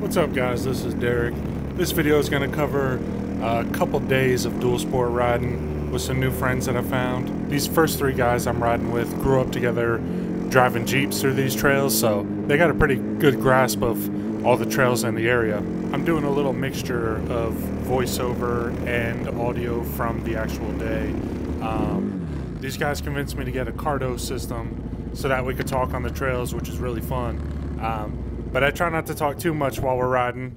What's up, guys? This is Derek. This video is going to cover a couple days of dual sport riding with some new friends that I found. These first three guys I'm riding with grew up together driving Jeeps through these trails, so they got a pretty good grasp of all the trails in the area. I'm doing a little mixture of voiceover and audio from the actual day. These guys convinced me to get a Cardo system so that we could talk on the trails, which is really fun. But I try not to talk too much while we're riding.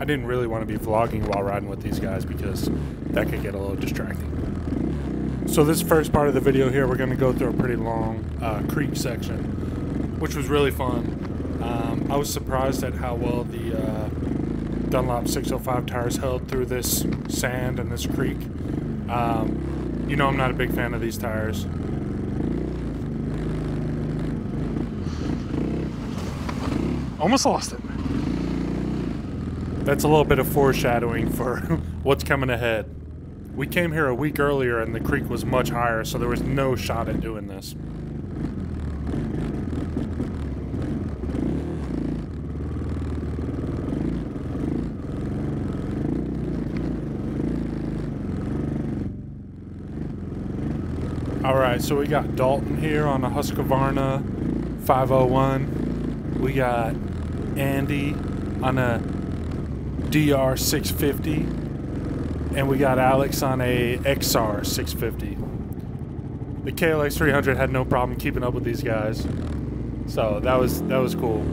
I didn't really want to be vlogging while riding with these guys because that could get a little distracting. So this first part of the video here, we're going to go through a pretty long creek section, which was really fun. I was surprised at how well the Dunlop 605 tires held through this sand and this creek. You know, I'm not a big fan of these tires. Almost lost it. That's a little bit of foreshadowing for what's coming ahead. We came here a week earlier and the creek was much higher, so there was no shot at doing this. Alright, so we got Dalton here on a Husqvarna 501. We got Andy on a DR650, and we got Alex on a XR650. The KLX 300 had no problem keeping up with these guys, so that was cool.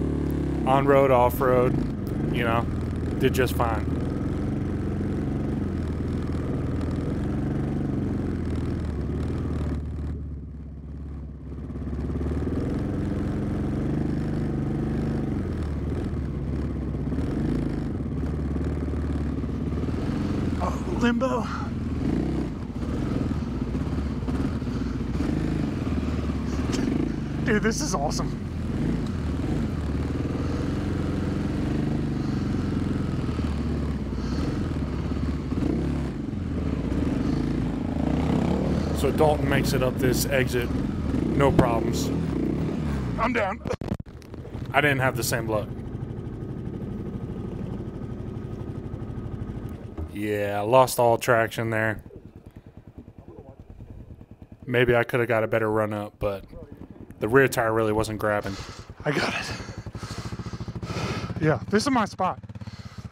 On road, off road, you know, did just fine. Limbo. Dude, this is awesome. So Dalton makes it up this exit, no problems. I'm down. I didn't have the same luck. Yeah, lost all traction there. Maybe I could have got a better run up, but the rear tire really wasn't grabbing. I got it. Yeah, this is my spot.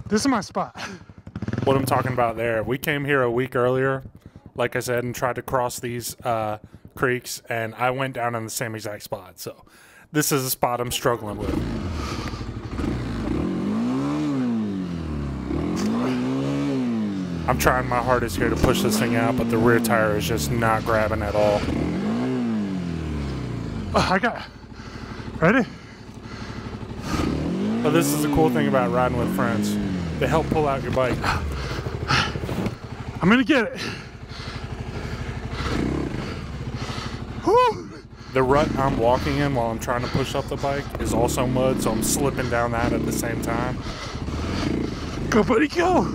This is my spot. What I'm talking about there. We came here a week earlier, like I said, and tried to cross these creeks, and I went down in the same exact spot. So this is a spot I'm struggling with. I'm trying my hardest here to push this thing out, but the rear tire is just not grabbing at all. Oh, I got it. Ready? But this is the cool thing about riding with friends. They help pull out your bike. I'm gonna get it. Woo! The rut I'm walking in while I'm trying to push up the bike is also mud, so I'm slipping down that at the same time. Go, buddy, go!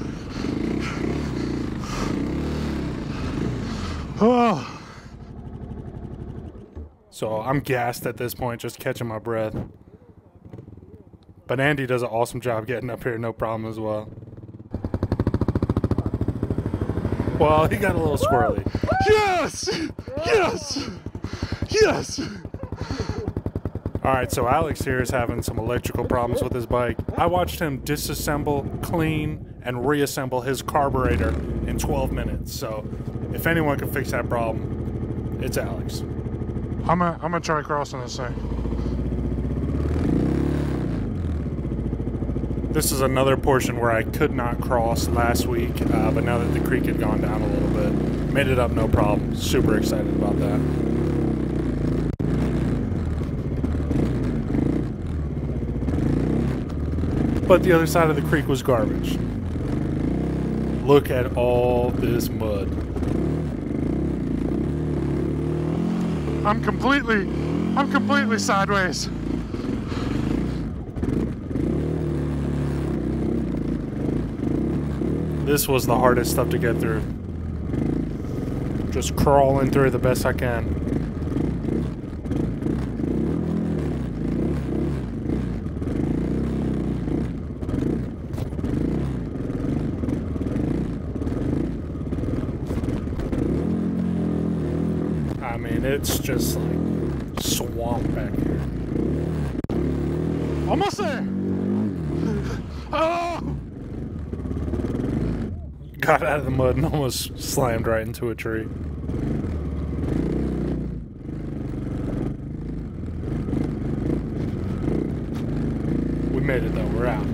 Oh. So I'm gassed at this point, just catching my breath. But Andy does an awesome job getting up here, no problem as well. Well, he got a little squirrely. Yes! Yes! Yes! Alright, so Alex here is having some electrical problems with his bike. I watched him disassemble, clean, and reassemble his carburetor in 12 minutes, so... if anyone can fix that problem, it's Alex. I'm gonna try crossing this thing. This is another portion where I could not cross last week, but now that the creek had gone down a little bit, made it up no problem. Super excited about that. But the other side of the creek was garbage. Look at all this mud. I'm completely sideways. This was the hardest stuff to get through. Just crawling through the best I can. It's just like swamp back here. Almost there. Oh! Got out of the mud and almost slammed right into a tree. We made it though, we're out.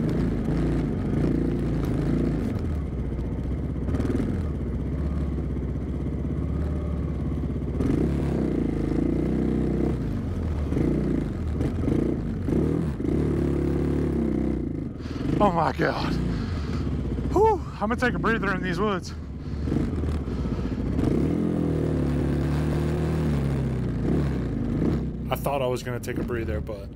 Oh my God. Whew, I'm gonna take a breather in these woods. I thought I was gonna take a breather, but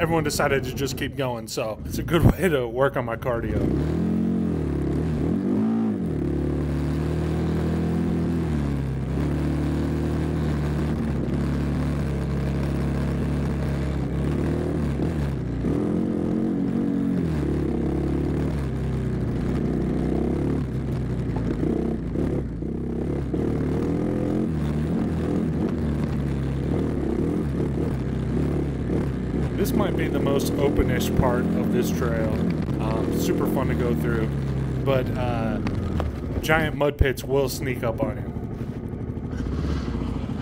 everyone decided to just keep going, so it's a good way to work on my cardio. This might be the most openish part of this trail. Super fun to go through, but giant mud pits will sneak up on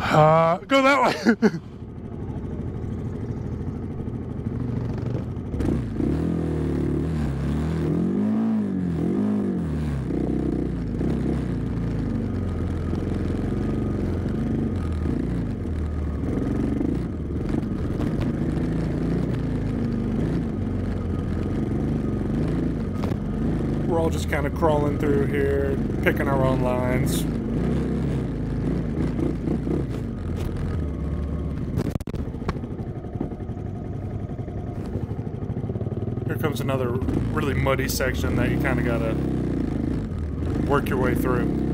you. Go that way. Just kind of crawling through here, picking our own lines. Here comes another really muddy section that you kind of gotta work your way through.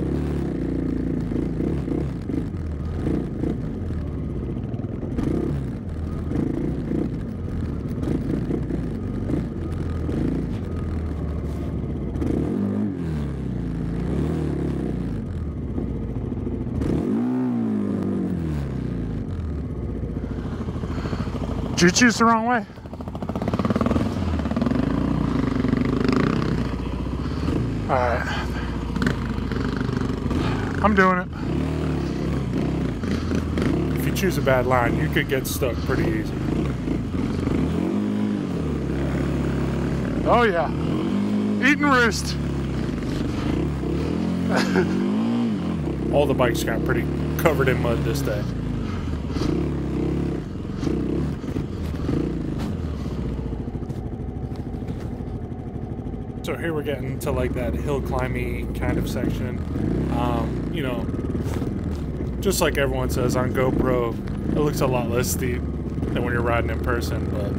Did you choose the wrong way? Alright. I'm doing it. If you choose a bad line, you could get stuck pretty easy. Oh yeah. Eat and roost. All the bikes got pretty covered in mud this day. So here we're getting to like that hill climbing kind of section. You know, just like everyone says on GoPro, it looks a lot less steep than when you're riding in person, but.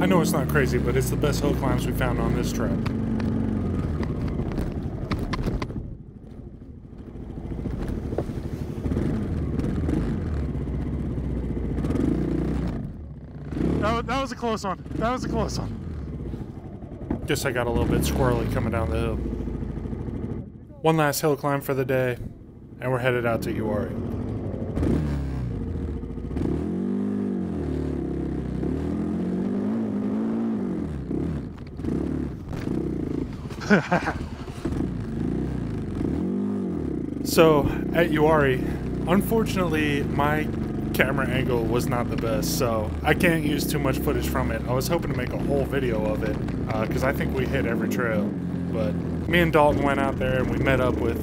I know it's not crazy, but it's the best hill climbs we found on this trail. That was a close one. That was a close one. Guess I got a little bit squirrely coming down the hill. One last hill climb for the day, and we're headed out to Uwharrie. So at Uwharrie, unfortunately my camera angle was not the best, so I can't use too much footage from it. I was hoping to make a whole video of it because I think we hit every trail, but me and Dalton went out there and we met up with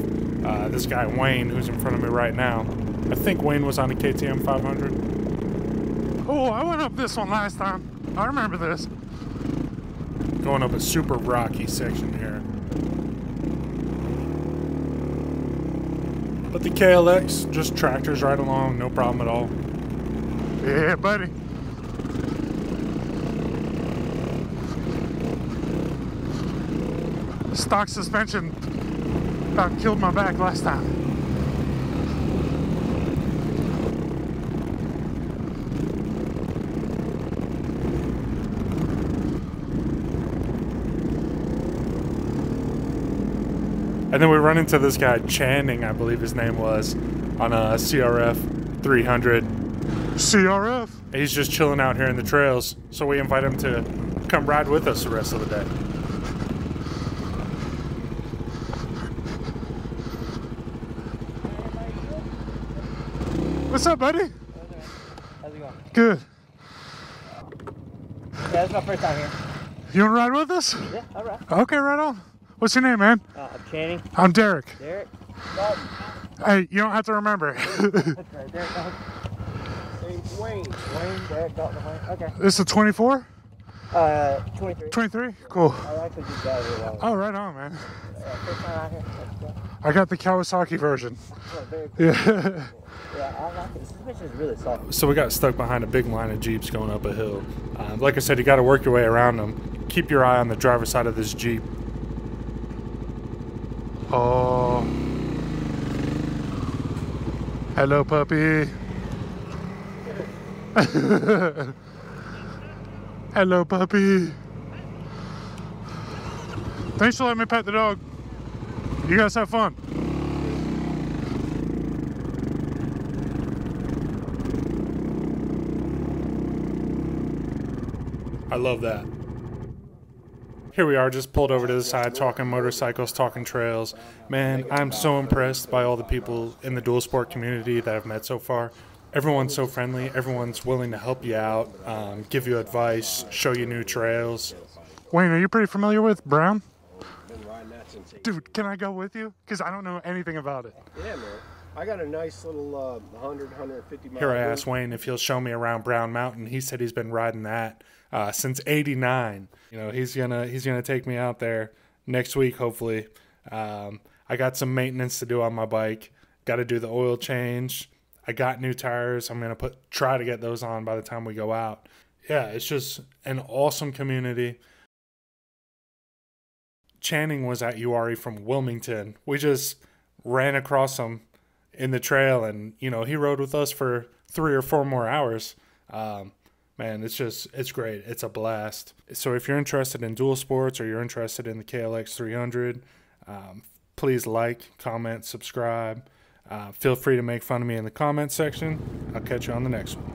this guy Wayne, who's in front of me right now, I think Wayne was on a KTM 500. Oh, I went up this one last time. I remember this. Going up a super rocky section here. But the KLX just tractors right along, no problem at all. Yeah, buddy. Stock suspension about killed my back last time. And then we run into this guy, Channing, I believe his name was, on a CRF 300. CRF? And he's just chilling out here in the trails, so we invite him to come ride with us the rest of the day. What's up, buddy? How's it going? Good. Yeah, that's my first time here. You want to ride with us? Yeah, I'll ride. Okay, right on. What's your name, man? I'm Channing. I'm Derek. Derek. Bob. Hey, you don't have to remember. That's right, Derek. Name's Wayne. Wayne, Derek, Dr. Wayne. Okay. This is a 24? 23. 23? Cool. I actually just got it right. Oh, right on, man. First time out here. I got the Kawasaki version. Oh, very cool. Yeah. Yeah, I like it. Suspension is really soft. So we got stuck behind a big line of Jeeps going up a hill. Like I said, you got to work your way around them. Keep your eye on the driver's side of this Jeep. Oh. Hello, puppy. Hello, puppy. Thanks for letting me pet the dog. You guys have fun. I love that. Here we are, just pulled over to the side, talking motorcycles, talking trails. Man, I'm so impressed by all the people in the dual sport community that I've met so far. Everyone's so friendly, everyone's willing to help you out, give you advice, show you new trails. Wayne, are you pretty familiar with Brown? Dude, can I go with you? Because I don't know anything about it. Yeah, man. I got a nice little 150 mile. Here I asked Wayne if he'll show me around Brown Mountain. He said he's been riding that since '89. You know, he's gonna take me out there next week, hopefully. I got some maintenance to do on my bike. Got to do the oil change. I got new tires. I'm gonna try to get those on by the time we go out. Yeah, it's just an awesome community. Channing was at Uwharrie from Wilmington. We just ran across him in the trail, and you know, he rode with us for 3 or 4 more hours. Man, it's great. It's a blast. So if you're interested in dual sports, or you're interested in the KLX 300, please like, comment, subscribe. Feel free to make fun of me in the comment section. I'll catch you on the next one.